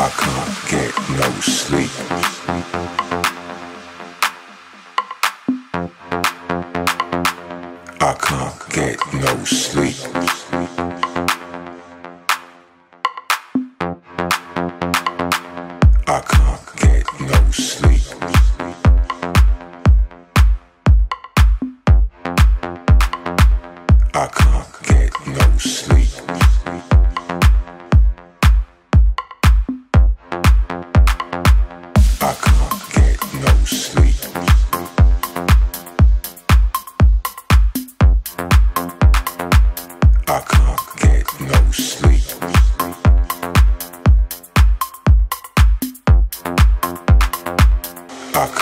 I can't get no sleep. I can't get no sleep. I can't get no sleep. I can't get no sleep. I can't get no sleep. I can't get no sleep. I can't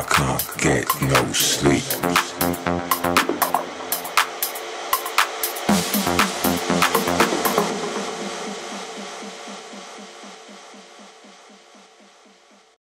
I can't get no sleep.